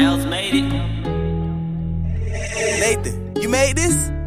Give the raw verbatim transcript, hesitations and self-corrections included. Else made it. Nathan, you made this?